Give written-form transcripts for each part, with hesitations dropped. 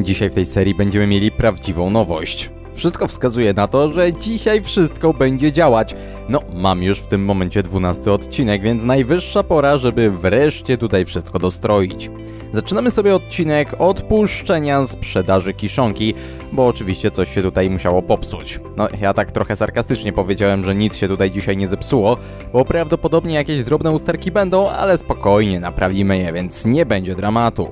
Dzisiaj w tej serii będziemy mieli prawdziwą nowość. Wszystko wskazuje na to, że dzisiaj wszystko będzie działać. No, mam już w tym momencie 12 odcinek, więc najwyższa pora, żeby wreszcie tutaj wszystko dostroić. Zaczynamy sobie odcinek od puszczenia sprzedaży kiszonki, bo oczywiście coś się tutaj musiało popsuć. No, ja tak trochę sarkastycznie powiedziałem, że nic się tutaj dzisiaj nie zepsuło, bo prawdopodobnie jakieś drobne usterki będą, ale spokojnie, naprawimy je, więc nie będzie dramatu.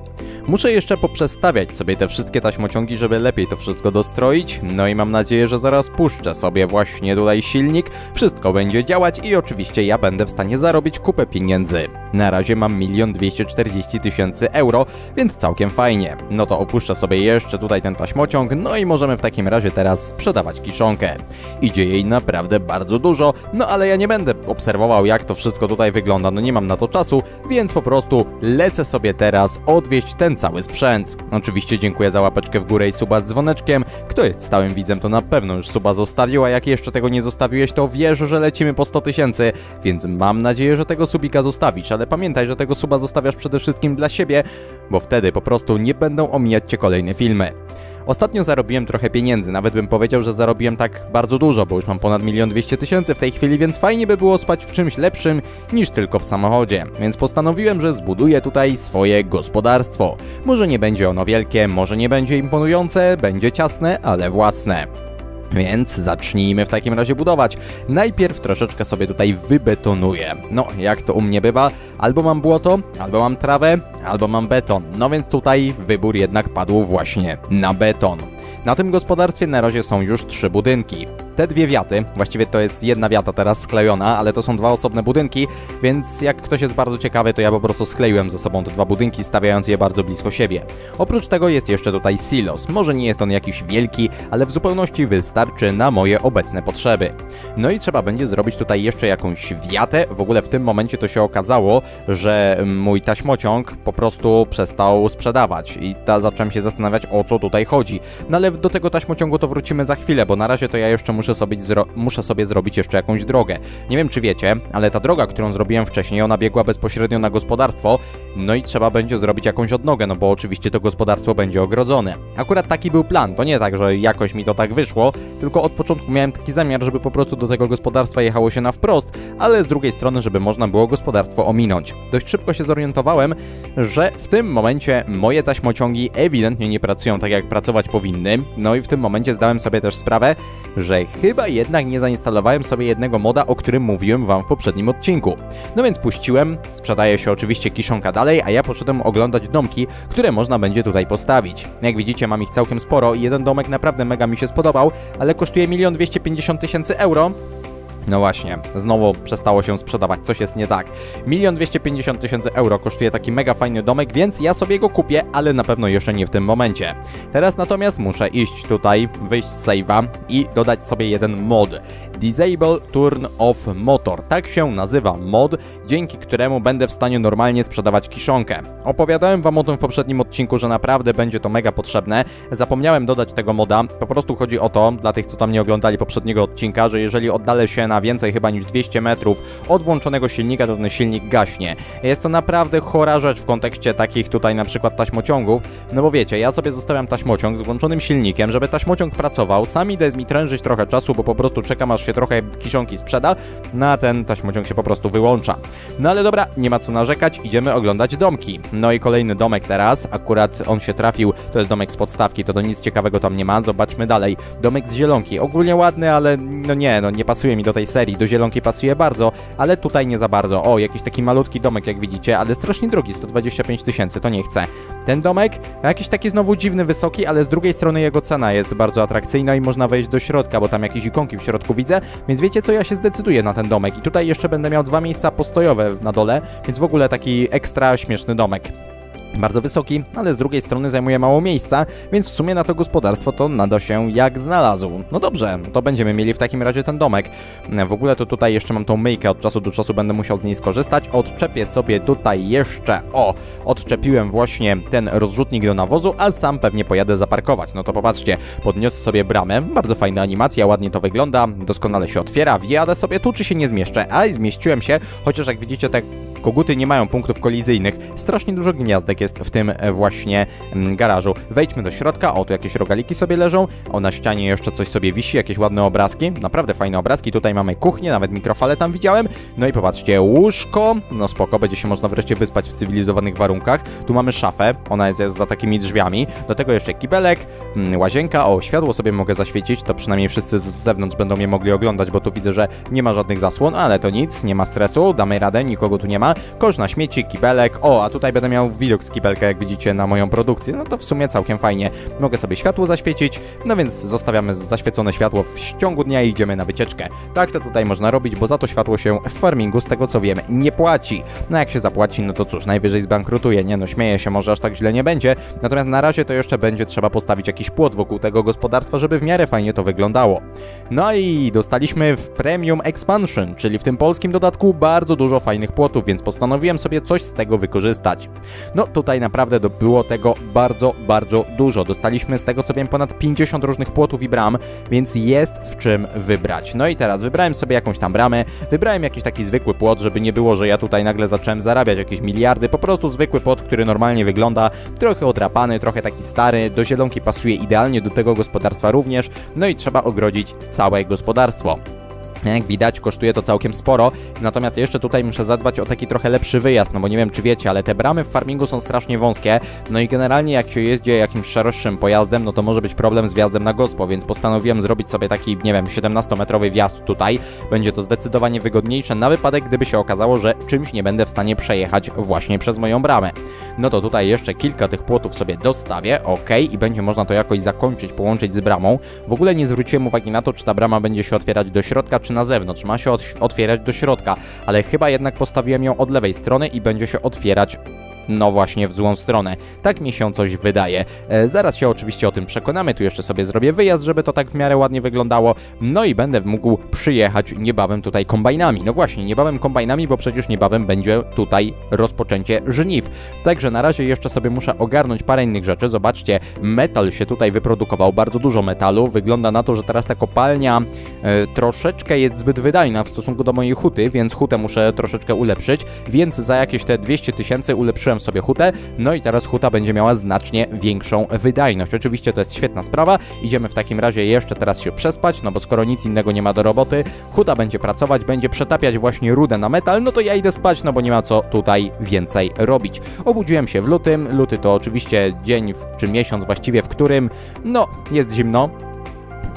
Muszę jeszcze poprzestawiać sobie te wszystkie taśmociągi, żeby lepiej to wszystko dostroić. No i mam nadzieję, że zaraz puszczę sobie właśnie tutaj silnik, wszystko będzie działać i oczywiście ja będę w stanie zarobić kupę pieniędzy. Na razie mam 1 240 000 euro, więc całkiem fajnie. No to opuszczę sobie jeszcze tutaj ten taśmociąg, no i możemy w takim razie teraz sprzedawać kiszonkę. Idzie jej naprawdę bardzo dużo, no ale ja nie będę obserwował, jak to wszystko tutaj wygląda, no nie mam na to czasu, więc po prostu lecę sobie teraz odwieźć ten cały sprzęt. Oczywiście dziękuję za łapeczkę w górę i suba z dzwoneczkiem. Kto jest stałym widzem, to na pewno już suba zostawił, a jak jeszcze tego nie zostawiłeś, to wiesz, że lecimy po 100 000, więc mam nadzieję, że tego subika zostawisz, ale pamiętaj, że tego suba zostawiasz przede wszystkim dla siebie, bo wtedy po prostu nie będą omijać cię kolejne filmy. Ostatnio zarobiłem trochę pieniędzy, nawet bym powiedział, że zarobiłem tak bardzo dużo, bo już mam ponad 1 200 000 w tej chwili, więc fajnie by było spać w czymś lepszym niż tylko w samochodzie. Więc postanowiłem, że zbuduję tutaj swoje gospodarstwo. Może nie będzie ono wielkie, może nie będzie imponujące, będzie ciasne, ale własne. Więc zacznijmy w takim razie budować. Najpierw troszeczkę sobie tutaj wybetonuję. No, jak to u mnie bywa, albo mam błoto, albo mam trawę, albo mam beton. No więc tutaj wybór jednak padł właśnie na beton. Na tym gospodarstwie na razie są już 3 budynki. Te 2 wiaty, właściwie to jest jedna wiata teraz sklejona, ale to są 2 osobne budynki, więc jak ktoś jest bardzo ciekawy, to ja po prostu skleiłem ze sobą te 2 budynki, stawiając je bardzo blisko siebie. Oprócz tego jest jeszcze tutaj silos, może nie jest on jakiś wielki, ale w zupełności wystarczy na moje obecne potrzeby. No i trzeba będzie zrobić tutaj jeszcze jakąś wiatę, w ogóle w tym momencie to się okazało, że mój taśmociąg po prostu przestał sprzedawać i zacząłem się zastanawiać, o co tutaj chodzi. No ale do tego taśmociągu to wrócimy za chwilę, bo na razie to ja jeszcze muszę sobie zrobić jeszcze jakąś drogę. Nie wiem, czy wiecie, ale ta droga, którą zrobiłem wcześniej, ona biegła bezpośrednio na gospodarstwo, no i trzeba będzie zrobić jakąś odnogę, no bo oczywiście to gospodarstwo będzie ogrodzone. Akurat taki był plan, to nie tak, że jakoś mi to tak wyszło, tylko od początku miałem taki zamiar, żeby po prostu do tego gospodarstwa jechało się na wprost, ale z drugiej strony, żeby można było gospodarstwo ominąć. Dość szybko się zorientowałem, że w tym momencie moje taśmociągi ewidentnie nie pracują tak, jak pracować powinny, no i w tym momencie zdałem sobie też sprawę, że chyba jednak nie zainstalowałem sobie jednego moda, o którym mówiłem wam w poprzednim odcinku. No więc puściłem, sprzedaje się oczywiście kiszonka dalej, a ja poszedłem oglądać domki, które można będzie tutaj postawić. Jak widzicie, mam ich całkiem sporo i jeden domek naprawdę mega mi się spodobał, ale kosztuje 1 250 000 euro. No właśnie, znowu przestało się sprzedawać, coś jest nie tak. 1 250 000 euro kosztuje taki mega fajny domek, więc ja sobie go kupię, ale na pewno jeszcze nie w tym momencie. Teraz natomiast muszę iść tutaj, wyjść z save'a i dodać sobie jeden mod. Disable Turn Off Motor, tak się nazywa mod, dzięki któremu będę w stanie normalnie sprzedawać kiszonkę. Opowiadałem wam o tym w poprzednim odcinku, że naprawdę będzie to mega potrzebne. Zapomniałem dodać tego moda, po prostu chodzi o to, dla tych, co tam nie oglądali poprzedniego odcinka, że jeżeli oddalę się na więcej chyba niż 200 metrów od włączonego silnika, to ten silnik gaśnie. Jest to naprawdę chora rzecz w kontekście takich tutaj na przykład taśmociągów, no bo wiecie, ja sobie zostawiam taśmociąg z włączonym silnikiem, żeby taśmociąg pracował, sam idę mi trężyć trochę czasu, bo po prostu czekam, aż się trochę kiszonki sprzeda, na ten taśmociąg się po prostu wyłącza. No ale dobra, nie ma co narzekać, idziemy oglądać domki. No i kolejny domek teraz, akurat on się trafił, to jest domek z podstawki, to do nic ciekawego tam nie ma, zobaczmy dalej. Domek z zielonki, ogólnie ładny, ale no nie pasuje mi do tej serii, do zielonki pasuje bardzo, ale tutaj nie za bardzo. O, jakiś taki malutki domek, jak widzicie, ale strasznie drogi, 125 000, to nie chcę. Ten domek, jakiś taki znowu dziwny, wysoki, ale z drugiej strony jego cena jest bardzo atrakcyjna i można wejść do środka, bo tam jakieś ikonki w środku widzę, więc wiecie co, ja się zdecyduję na ten domek i tutaj jeszcze będę miał 2 miejsca postojowe na dole, więc w ogóle taki ekstra śmieszny domek. Bardzo wysoki, ale z drugiej strony zajmuje mało miejsca, więc w sumie na to gospodarstwo to nada się jak znalazł. No dobrze, to będziemy mieli w takim razie ten domek. W ogóle to tutaj jeszcze mam tą myjkę, od czasu do czasu będę musiał z niej skorzystać. Odczepię sobie tutaj jeszcze, o, odczepiłem właśnie ten rozrzutnik do nawozu, a sam pewnie pojadę zaparkować. No to popatrzcie, podniosę sobie bramę, bardzo fajna animacja, ładnie to wygląda, doskonale się otwiera, wjadę sobie tu, czy się nie zmieszczę, a i zmieściłem się, chociaż jak widzicie te Koguty nie mają punktów kolizyjnych. Strasznie dużo gniazdek jest w tym właśnie garażu. Wejdźmy do środka. O, tu jakieś rogaliki sobie leżą. O, na ścianie jeszcze coś sobie wisi, jakieś ładne obrazki. Naprawdę fajne obrazki. Tutaj mamy kuchnię, nawet mikrofale tam widziałem. No i popatrzcie, łóżko. No spoko, będzie się można wreszcie wyspać w cywilizowanych warunkach. Tu mamy szafę. Ona jest za takimi drzwiami. Do tego jeszcze kibelek, łazienka. O, światło sobie mogę zaświecić. To przynajmniej wszyscy z zewnątrz będą mnie mogli oglądać, bo tu widzę, że nie ma żadnych zasłon, ale to nic, nie ma stresu, damy radę, nikogo tu nie ma. Kosz na śmieci, kibelek, o, a tutaj będę miał widok z kibelka, jak widzicie, na moją produkcję. No to w sumie całkiem fajnie. Mogę sobie światło zaświecić, no więc zostawiamy zaświecone światło w ciągu dnia i idziemy na wycieczkę. Tak to tutaj można robić, bo za to światło się w farmingu, z tego co wiem, nie płaci. No jak się zapłaci, no to cóż, najwyżej zbankrutuje, nie no, śmieję się, może aż tak źle nie będzie. Natomiast na razie to jeszcze będzie trzeba postawić jakiś płot wokół tego gospodarstwa, żeby w miarę fajnie to wyglądało. No i dostaliśmy w Premium Expansion, czyli w tym polskim dodatku bardzo dużo fajnych płotów, więc postanowiłem sobie coś z tego wykorzystać. No tutaj naprawdę było tego bardzo dużo. Dostaliśmy z tego co wiem ponad 50 różnych płotów i bram, więc jest w czym wybrać. No i teraz wybrałem sobie jakąś tam bramę, wybrałem jakiś taki zwykły płot, żeby nie było, że ja tutaj nagle zacząłem zarabiać jakieś miliardy. Po prostu zwykły płot, który normalnie wygląda, trochę odrapany, trochę taki stary, do zielonki pasuje idealnie, do tego gospodarstwa również, no i trzeba ogrodzić całe gospodarstwo. Jak widać, kosztuje to całkiem sporo, natomiast jeszcze tutaj muszę zadbać o taki trochę lepszy wyjazd, no bo nie wiem czy wiecie, ale te bramy w farmingu są strasznie wąskie, no i generalnie jak się jeździ jakimś szerszym pojazdem, no to może być problem z wjazdem na gospo, więc postanowiłem zrobić sobie taki, nie wiem, 17-metrowy wjazd tutaj. Będzie to zdecydowanie wygodniejsze na wypadek, gdyby się okazało, że czymś nie będę w stanie przejechać właśnie przez moją bramę. No to tutaj jeszcze kilka tych płotów sobie dostawię, ok, i będzie można to jakoś zakończyć, połączyć z bramą. W ogóle nie zwróciłem uwagi na to, czy ta brama będzie się otwierać do środka, czy na zewnątrz. Ma się otwierać do środka, ale chyba jednak postawiłem ją od lewej strony i będzie się otwierać, no właśnie, w złą stronę. Tak mi się coś wydaje. Zaraz się oczywiście o tym przekonamy. Tu jeszcze sobie zrobię wyjazd, żeby to tak w miarę ładnie wyglądało. No i będę mógł przyjechać niebawem tutaj kombajnami. No właśnie, niebawem kombajnami, bo przecież niebawem będzie tutaj rozpoczęcie żniw. Także na razie jeszcze sobie muszę ogarnąć parę innych rzeczy. Zobaczcie, metal się tutaj wyprodukował. Bardzo dużo metalu. Wygląda na to, że teraz ta kopalnia troszeczkę jest zbyt wydajna w stosunku do mojej huty, więc hutę muszę troszeczkę ulepszyć. Więc za jakieś te 200 000 ulepszyłem sobie hutę, no i teraz huta będzie miała znacznie większą wydajność. Oczywiście to jest świetna sprawa, idziemy w takim razie jeszcze teraz się przespać, no bo skoro nic innego nie ma do roboty, huta będzie pracować, będzie przetapiać właśnie rudę na metal, no to ja idę spać, no bo nie ma co tutaj więcej robić. Obudziłem się w lutym, luty to oczywiście dzień czy miesiąc właściwie, w którym no jest zimno.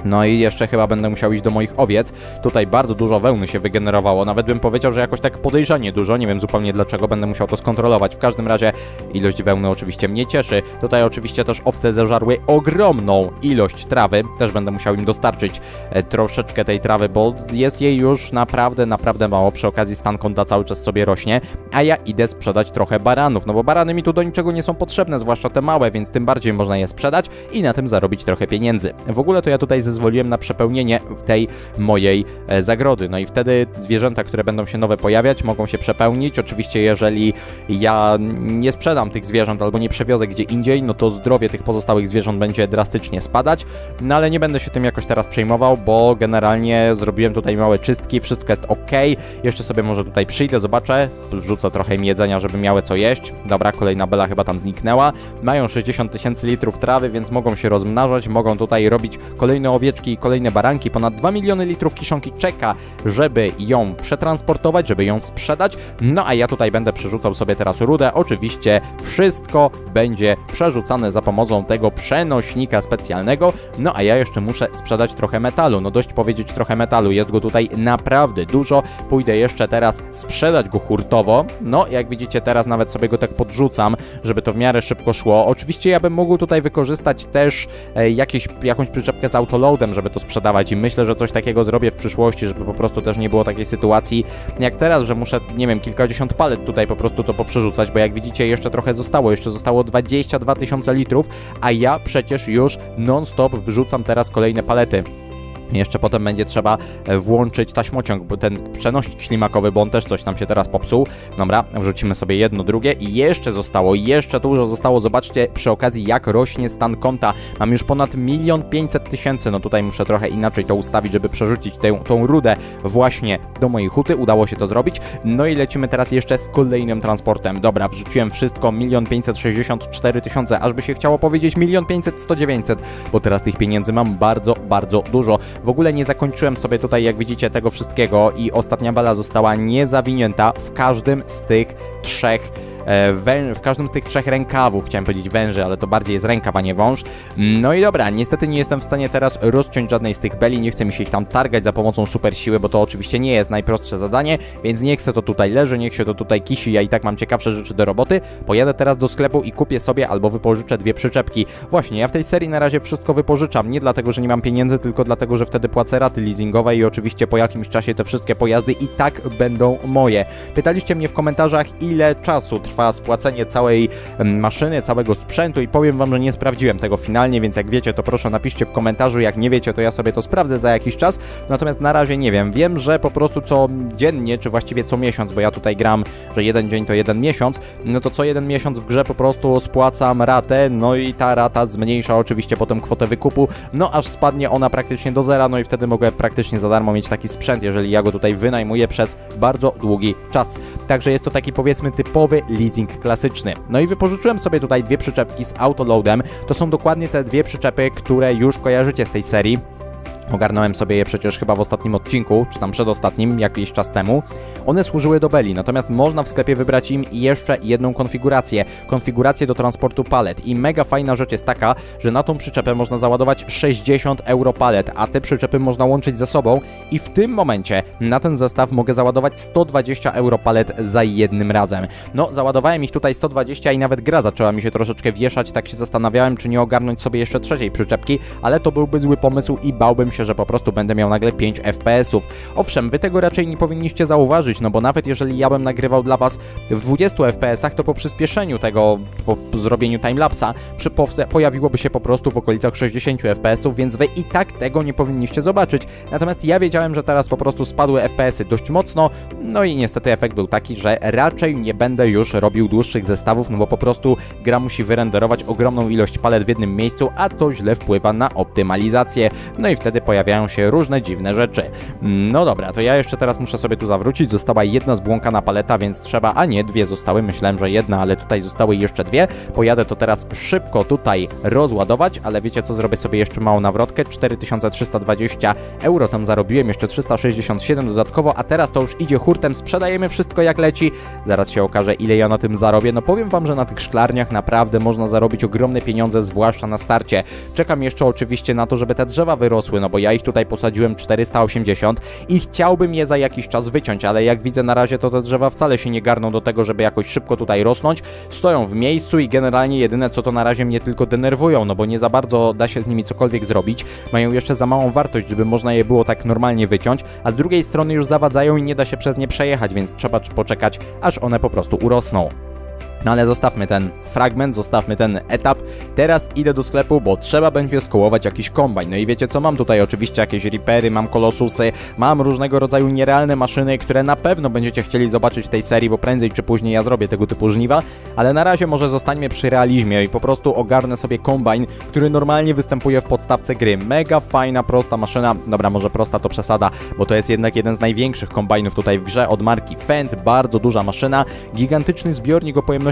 No i jeszcze chyba będę musiał iść do moich owiec. Tutaj bardzo dużo wełny się wygenerowało. Nawet bym powiedział, że jakoś tak podejrzanie dużo. Nie wiem zupełnie dlaczego, będę musiał to skontrolować. W każdym razie ilość wełny oczywiście mnie cieszy. Tutaj oczywiście też owce zeżarły ogromną ilość trawy. Też będę musiał im dostarczyć troszeczkę tej trawy, bo jest jej już naprawdę mało. Przy okazji stan konta cały czas sobie rośnie. A ja idę sprzedać trochę baranów. No bo barany mi tu do niczego nie są potrzebne, zwłaszcza te małe, więc tym bardziej można je sprzedać i na tym zarobić trochę pieniędzy. W ogóle to ja tutaj zezwoliłem na przepełnienie tej mojej zagrody. No i wtedy zwierzęta, które będą się nowe pojawiać, mogą się przepełnić. Oczywiście jeżeli ja nie sprzedam tych zwierząt albo nie przewiozę gdzie indziej, no to zdrowie tych pozostałych zwierząt będzie drastycznie spadać. No ale nie będę się tym jakoś teraz przejmował, bo generalnie zrobiłem tutaj małe czystki, wszystko jest ok. Jeszcze sobie może tutaj przyjdę, zobaczę, wrzucę trochę im jedzenia, żeby miały co jeść. Dobra, kolejna bela chyba tam zniknęła. Mają 60 000 litrów trawy, więc mogą się rozmnażać, mogą tutaj robić kolejne owieczki i kolejne baranki. Ponad 2 miliony litrów kiszonki czeka, żeby ją przetransportować, żeby ją sprzedać. No a ja tutaj będę przerzucał sobie teraz rudę. Oczywiście wszystko będzie przerzucane za pomocą tego przenośnika specjalnego. No a ja jeszcze muszę sprzedać trochę metalu. No dość powiedzieć trochę metalu. Jest go tutaj naprawdę dużo. Pójdę jeszcze teraz sprzedać go hurtowo. No jak widzicie teraz nawet sobie go tak podrzucam, żeby to w miarę szybko szło. Oczywiście ja bym mógł tutaj wykorzystać też jakąś przyczepkę z autologiem, żeby to sprzedawać i myślę, że coś takiego zrobię w przyszłości, żeby po prostu też nie było takiej sytuacji jak teraz, że muszę, nie wiem, kilkadziesiąt palet tutaj po prostu to poprzerzucać, bo jak widzicie jeszcze trochę zostało, jeszcze zostało 22 000 litrów, a ja przecież już non-stop wrzucam teraz kolejne palety. Jeszcze potem będzie trzeba włączyć taśmociąg, bo ten przenośnik ślimakowy, bo on też coś tam się teraz popsuł. Dobra, wrzucimy sobie jedno, drugie i jeszcze zostało, jeszcze dużo zostało. Zobaczcie przy okazji, jak rośnie stan konta. Mam już ponad 1 500 000. No tutaj muszę trochę inaczej to ustawić, żeby przerzucić tą rudę właśnie do mojej huty. Udało się to zrobić. No i lecimy teraz jeszcze z kolejnym transportem. Dobra, wrzuciłem wszystko, 1 564 000. Aż by się chciało powiedzieć 1 500 100 900, bo teraz tych pieniędzy mam bardzo, bardzo dużo. W ogóle nie zakończyłem sobie tutaj, jak widzicie, tego wszystkiego i ostatnia bala została niezawinięta w każdym z tych trzech rękawów, chciałem powiedzieć węży, ale to bardziej jest rękaw, a nie wąż. No i dobra, niestety nie jestem w stanie teraz rozciąć żadnej z tych beli, nie chcę mi się ich tam targać za pomocą super siły, bo to oczywiście nie jest najprostsze zadanie, więc niech se to tutaj leży, niech się to tutaj kisi, ja i tak mam ciekawsze rzeczy do roboty. Pojadę teraz do sklepu i kupię sobie albo wypożyczę dwie przyczepki. Właśnie, ja w tej serii na razie wszystko wypożyczam, nie dlatego, że nie mam pieniędzy, tylko dlatego, że wtedy płacę raty leasingowe i oczywiście po jakimś czasie te wszystkie pojazdy i tak będą moje. Pytaliście mnie w komentarzach, ile czasu trwa spłacenie całej maszyny, całego sprzętu i powiem wam, że nie sprawdziłem tego finalnie, więc jak wiecie, to proszę napiszcie w komentarzu, jak nie wiecie, to ja sobie to sprawdzę za jakiś czas, natomiast na razie nie wiem. Wiem, że po prostu co dziennie, czy właściwie co miesiąc, bo ja tutaj gram, że jeden dzień to jeden miesiąc, no to co jeden miesiąc w grze po prostu spłacam ratę, no i ta rata zmniejsza oczywiście potem kwotę wykupu, no aż spadnie ona praktycznie do zera, no i wtedy mogę praktycznie za darmo mieć taki sprzęt, jeżeli ja go tutaj wynajmuję przez bardzo długi czas. Także jest to taki, powiedzmy, typowy leasing klasyczny. No i wypożyczyłem sobie tutaj dwie przyczepki z autoloadem. To są dokładnie te dwie przyczepy, które już kojarzycie z tej serii. Ogarnąłem sobie je przecież chyba w ostatnim odcinku, czy tam przedostatnim, jakiś czas temu. One służyły do beli, natomiast można w sklepie wybrać im jeszcze jedną konfigurację. Konfigurację do transportu palet. I mega fajna rzecz jest taka, że na tą przyczepę można załadować 60 € palet, a te przyczepy można łączyć ze sobą i w tym momencie na ten zestaw mogę załadować 120 € palet za jednym razem. No, załadowałem ich tutaj 120 i nawet gra zaczęła mi się troszeczkę wieszać, tak się zastanawiałem, czy nie ogarnąć sobie jeszcze trzeciej przyczepki, ale to byłby zły pomysł i bałbym się, że po prostu będę miał nagle 5 FPS-ów. Owszem, wy tego raczej nie powinniście zauważyć, no bo nawet jeżeli ja bym nagrywał dla was w 20 FPS-ach, to po przyspieszeniu tego, po zrobieniu timelapsa, pojawiłoby się po prostu w okolicach 60 FPS-ów, więc wy i tak tego nie powinniście zobaczyć. Natomiast ja wiedziałem, że teraz po prostu spadły FPS-y dość mocno, no i niestety efekt był taki, że raczej nie będę już robił dłuższych zestawów, no bo po prostu gra musi wyrenderować ogromną ilość palet w jednym miejscu, a to źle wpływa na optymalizację, no i wtedy pojawiają się różne dziwne rzeczy. No dobra, to ja jeszcze teraz muszę sobie tu zawrócić. Została jedna zbłąkana paleta, więc trzeba... A nie, dwie zostały. Myślałem, że jedna, ale tutaj zostały jeszcze dwie. Pojadę to teraz szybko tutaj rozładować, ale wiecie co? Zrobię sobie jeszcze małą nawrotkę. 4320 € tam zarobiłem. Jeszcze 367 dodatkowo, a teraz to już idzie hurtem. Sprzedajemy wszystko jak leci. Zaraz się okaże, ile ja na tym zarobię. No powiem wam, że na tych szklarniach naprawdę można zarobić ogromne pieniądze, zwłaszcza na starcie. Czekam jeszcze oczywiście na to, żeby te drzewa wyrosły, no bo ja ich tutaj posadziłem 480 i chciałbym je za jakiś czas wyciąć, ale jak widzę na razie, to te drzewa wcale się nie garną do tego, żeby jakoś szybko tutaj rosnąć. Stoją w miejscu i generalnie jedyne co, to na razie mnie tylko denerwują, no bo nie za bardzo da się z nimi cokolwiek zrobić. Mają jeszcze za małą wartość, żeby można je było tak normalnie wyciąć, a z drugiej strony już zawadzają i nie da się przez nie przejechać, więc trzeba poczekać, aż one po prostu urosną. No ale zostawmy ten fragment, zostawmy ten etap. Teraz idę do sklepu, bo trzeba będzie skołować jakiś kombajn. No i wiecie co, mam tutaj oczywiście jakieś ripery, mam kolosusy, mam różnego rodzaju nierealne maszyny, które na pewno będziecie chcieli zobaczyć w tej serii, bo prędzej czy później ja zrobię tego typu żniwa, ale na razie może zostańmy przy realizmie i po prostu ogarnę sobie kombajn, który normalnie występuje w podstawce gry. Mega fajna, prosta maszyna. Dobra, może prosta to przesada, bo to jest jednak jeden z największych kombajnów tutaj w grze od marki Fendt. Bardzo duża maszyna, gigantyczny zbiornik o pojemności,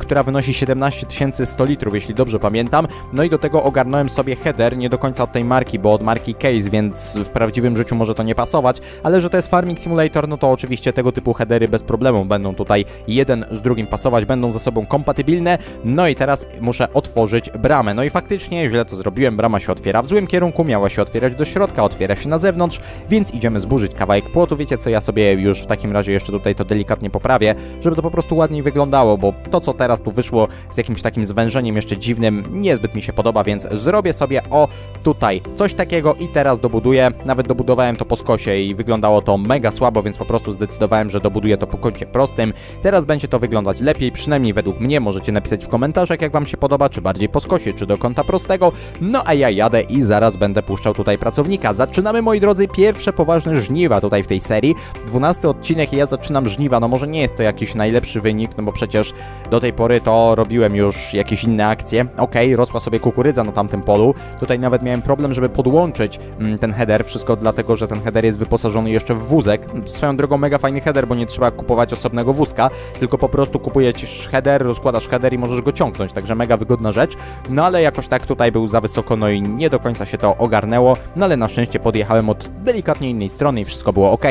która wynosi 17100 litrów, jeśli dobrze pamiętam. No i do tego ogarnąłem sobie header, nie do końca od tej marki, bo od marki Case, więc w prawdziwym życiu może to nie pasować, ale że to jest Farming Simulator, no to oczywiście tego typu headery bez problemu będą tutaj jeden z drugim pasować, będą ze sobą kompatybilne. No i teraz muszę otworzyć bramę. No i faktycznie źle to zrobiłem, brama się otwiera w złym kierunku, miała się otwierać do środka, otwiera się na zewnątrz, więc idziemy zburzyć kawałek płotu. Wiecie co, ja sobie już w takim razie jeszcze tutaj to delikatnie poprawię, żeby to po prostu ładniej wyglądało. bo to, co teraz tu wyszło z jakimś takim zwężeniem jeszcze dziwnym, niezbyt mi się podoba, więc zrobię sobie o tutaj coś takiego i teraz dobuduję. Nawet dobudowałem to po skosie i wyglądało to mega słabo, więc po prostu zdecydowałem, że dobuduję to po kącie prostym. Teraz będzie to wyglądać lepiej, przynajmniej według mnie. Możecie napisać w komentarzach, jak wam się podoba, czy bardziej po skosie, czy do kąta prostego. No a ja jadę i zaraz będę puszczał tutaj pracownika. Zaczynamy, moi drodzy, pierwsze poważne żniwa tutaj w tej serii. 12 odcinek i ja zaczynam żniwa. No może nie jest to jakiś najlepszy wynik, no bo przecież do tej pory to robiłem już jakieś inne akcje. Okej, rosła sobie kukurydza na tamtym polu. Tutaj nawet miałem problem, żeby podłączyć ten header. Wszystko dlatego, że ten header jest wyposażony jeszcze w wózek. Swoją drogą mega fajny header, bo nie trzeba kupować osobnego wózka, tylko po prostu kupujesz header, rozkładasz header i możesz go ciągnąć. Także mega wygodna rzecz. No ale jakoś tak tutaj był za wysoko, no i nie do końca się to ogarnęło. No ale na szczęście podjechałem od delikatnie innej strony i wszystko było ok.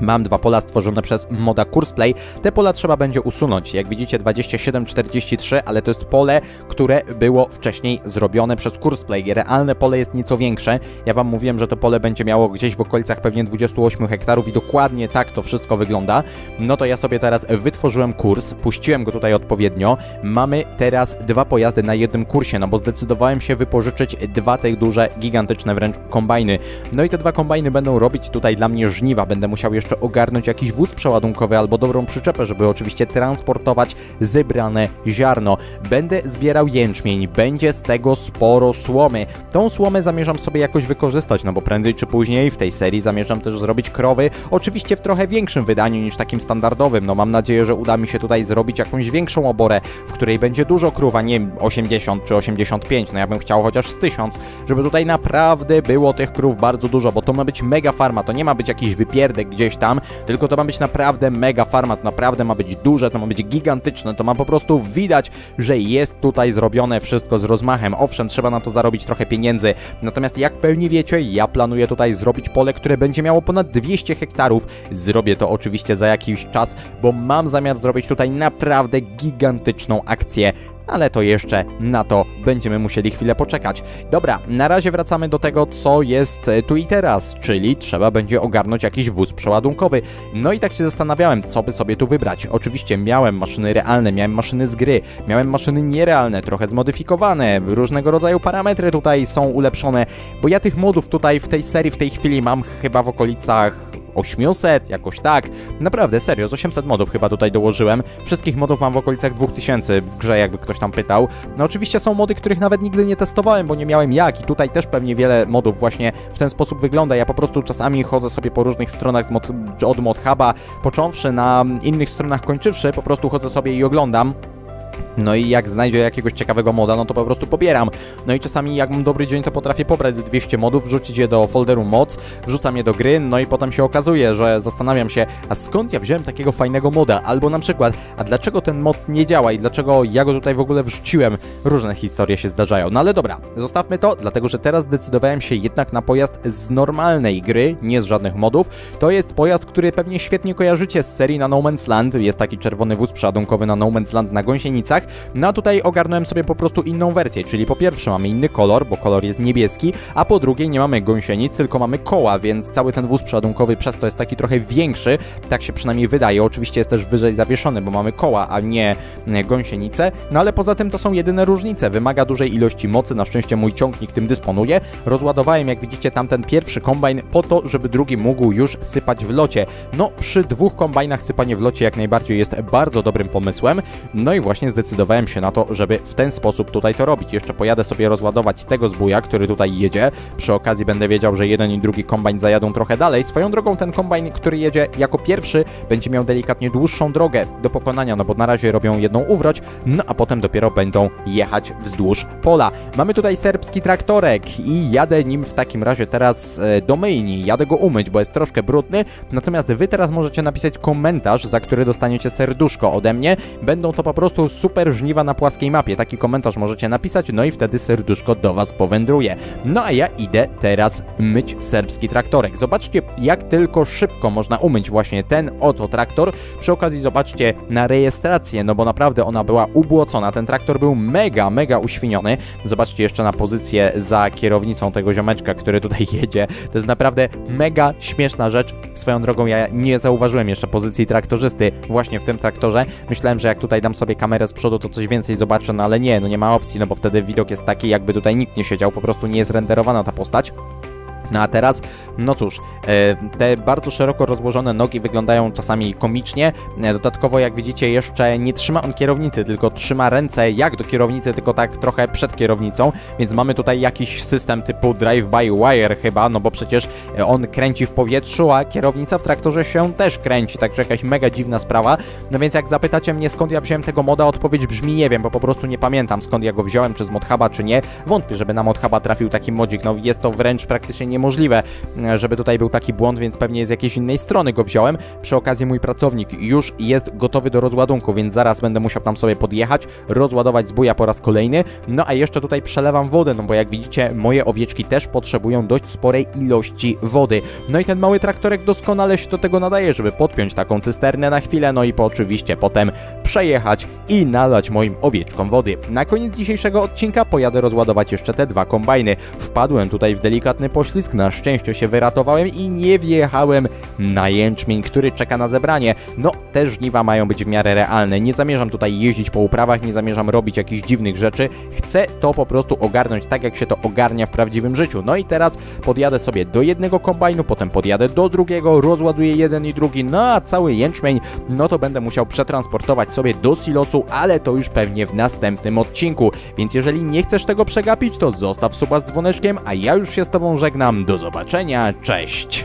Mam dwa pola stworzone przez moda CoursePlay. Te pola trzeba będzie usunąć. Jak widzicie 27-43, ale to jest pole, które było wcześniej zrobione przez CoursePlay. Realne pole jest nieco większe. Ja wam mówiłem, że to pole będzie miało gdzieś w okolicach pewnie 28 hektarów i dokładnie tak to wszystko wygląda. No to ja sobie teraz wytworzyłem kurs, puściłem go tutaj odpowiednio. Mamy teraz dwa pojazdy na jednym kursie, no bo zdecydowałem się wypożyczyć dwa te duże, gigantyczne wręcz kombajny. No i te dwa kombajny będą robić tutaj dla mnie żniwa. Będę musiał jeszcze ogarnąć jakiś wóz przeładunkowy albo dobrą przyczepę, żeby oczywiście transportować zebrane ziarno. Będę zbierał jęczmień, będzie z tego sporo słomy. Tą słomę zamierzam sobie jakoś wykorzystać, no bo prędzej czy później w tej serii zamierzam też zrobić krowy, oczywiście w trochę większym wydaniu niż takim standardowym. No mam nadzieję, że uda mi się tutaj zrobić jakąś większą oborę, w której będzie dużo krów, a nie 80 czy 85, no ja bym chciał chociaż z 1000, żeby tutaj naprawdę było tych krów bardzo dużo, bo to ma być mega farma, to nie ma być jakiś wypierdek gdzieś tam, tylko to ma być naprawdę mega farma, to naprawdę ma być duże, to ma być gigantyczne, to ma po prostu widać, że jest tutaj zrobione wszystko z rozmachem. Owszem, trzeba na to zarobić trochę pieniędzy, natomiast jak pewnie wiecie, ja planuję tutaj zrobić pole, które będzie miało ponad 200 hektarów. Zrobię to oczywiście za jakiś czas, bo mam zamiar zrobić tutaj naprawdę gigantyczną akcję. Ale to jeszcze na to będziemy musieli chwilę poczekać. Dobra, na razie wracamy do tego, co jest tu i teraz, czyli trzeba będzie ogarnąć jakiś wóz przeładunkowy. No i tak się zastanawiałem, co by sobie tu wybrać. Oczywiście miałem maszyny realne, miałem maszyny z gry, miałem maszyny nierealne, trochę zmodyfikowane, różnego rodzaju parametry tutaj są ulepszone, bo ja tych modów tutaj w tej serii w tej chwili mam chyba w okolicach 800, jakoś tak. Naprawdę, serio, z 800 modów chyba tutaj dołożyłem. Wszystkich modów mam w okolicach 2000 w grze, jakby ktoś tam pytał. No oczywiście są mody, których nawet nigdy nie testowałem, bo nie miałem jak. I tutaj też pewnie wiele modów właśnie w ten sposób wygląda. Ja po prostu czasami chodzę sobie po różnych stronach od Mod Huba, począwszy na innych stronach, kończywszy, po prostu chodzę sobie i oglądam. No i jak znajdę jakiegoś ciekawego moda, no to po prostu pobieram. No i czasami jak mam dobry dzień, to potrafię pobrać 200 modów, wrzucić je do folderu mods, wrzucam je do gry, no i potem się okazuje, że zastanawiam się, a skąd ja wziąłem takiego fajnego moda? Albo na przykład, a dlaczego ten mod nie działa i dlaczego ja go tutaj w ogóle wrzuciłem? Różne historie się zdarzają. No ale dobra, zostawmy to, dlatego że teraz zdecydowałem się jednak na pojazd z normalnej gry, nie z żadnych modów. To jest pojazd, który pewnie świetnie kojarzycie z serii na No Man's Land. Jest taki czerwony wóz przeładunkowy na No Man's Land na gąsienicach. No a tutaj ogarnąłem sobie po prostu inną wersję, czyli po pierwsze mamy inny kolor, bo kolor jest niebieski, a po drugie nie mamy gąsienic, tylko mamy koła, więc cały ten wóz przeładunkowy przez to jest taki trochę większy, tak się przynajmniej wydaje. Oczywiście jest też wyżej zawieszony, bo mamy koła, a nie gąsienice, no ale poza tym to są jedyne różnice. Wymaga dużej ilości mocy, na szczęście mój ciągnik tym dysponuje. Rozładowałem, jak widzicie, tamten pierwszy kombajn po to, żeby drugi mógł już sypać w locie. No przy dwóch kombajnach sypanie w locie jak najbardziej jest bardzo dobrym pomysłem, no i właśnie zdecydowałem się na to, żeby w ten sposób tutaj to robić. Jeszcze pojadę sobie rozładować tego zbója, który tutaj jedzie. Przy okazji będę wiedział, że jeden i drugi kombajn zajadą trochę dalej. Swoją drogą ten kombajn, który jedzie jako pierwszy, będzie miał delikatnie dłuższą drogę do pokonania, no bo na razie robią jedną uwroć, no a potem dopiero będą jechać wzdłuż pola. Mamy tutaj serbski traktorek i jadę nim w takim razie teraz do myjni. Jadę go umyć, bo jest troszkę brudny. Natomiast wy teraz możecie napisać komentarz, za który dostaniecie serduszko ode mnie. Będą to po prostu super żniwa na płaskiej mapie. Taki komentarz możecie napisać, no i wtedy serduszko do was powędruje. No a ja idę teraz myć serbski traktorek. Zobaczcie, jak tylko szybko można umyć właśnie ten oto traktor. Przy okazji zobaczcie na rejestrację, no bo naprawdę ona była ubłocona. Ten traktor był mega uświniony. Zobaczcie jeszcze na pozycję za kierownicą tego ziomeczka, który tutaj jedzie. To jest naprawdę mega śmieszna rzecz. Swoją drogą ja nie zauważyłem jeszcze pozycji traktorzysty właśnie w tym traktorze. Myślałem, że jak tutaj dam sobie kamerę z przodu, to coś więcej zobaczę, no ale nie, no nie ma opcji, no bo wtedy widok jest taki, jakby tutaj nikt nie siedział, po prostu nie jest renderowana ta postać. No a teraz, no cóż, te bardzo szeroko rozłożone nogi wyglądają czasami komicznie. Dodatkowo, jak widzicie, jeszcze nie trzyma on kierownicy, tylko trzyma ręce jak do kierownicy, tylko tak trochę przed kierownicą. Więc mamy tutaj jakiś system typu drive-by-wire chyba, no bo przecież on kręci w powietrzu, a kierownica w traktorze się też kręci. Także jakaś mega dziwna sprawa. No więc jak zapytacie mnie, skąd ja wziąłem tego moda, odpowiedź brzmi nie wiem, bo po prostu nie pamiętam, skąd ja go wziąłem, czy z Mod Huba, czy nie. Wątpię, żeby na Mod Huba trafił taki modzik. No jest to wręcz praktycznie niemożliwe, żeby tutaj był taki błąd, więc pewnie z jakiejś innej strony go wziąłem. Przy okazji mój pracownik już jest gotowy do rozładunku, więc zaraz będę musiał tam sobie podjechać, rozładować zbója po raz kolejny. No a jeszcze tutaj przelewam wodę, no bo jak widzicie, moje owieczki też potrzebują dość sporej ilości wody. No i ten mały traktorek doskonale się do tego nadaje, żeby podpiąć taką cysternę na chwilę, no i oczywiście potem przejechać i nalać moim owieczkom wody. Na koniec dzisiejszego odcinka pojadę rozładować jeszcze te dwa kombajny. Wpadłem tutaj w delikatny poślizg, na szczęście się wyratowałem i nie wjechałem na jęczmień, który czeka na zebranie. No, te żniwa mają być w miarę realne. Nie zamierzam tutaj jeździć po uprawach, nie zamierzam robić jakichś dziwnych rzeczy. Chcę to po prostu ogarnąć tak, jak się to ogarnia w prawdziwym życiu. No i teraz podjadę sobie do jednego kombajnu, potem podjadę do drugiego, rozładuję jeden i drugi, no a cały jęczmień, no to będę musiał przetransportować sobie do silosu, ale to już pewnie w następnym odcinku. Więc jeżeli nie chcesz tego przegapić, to zostaw suba z dzwoneczkiem, a ja już się z tobą żegnam. Do zobaczenia, cześć!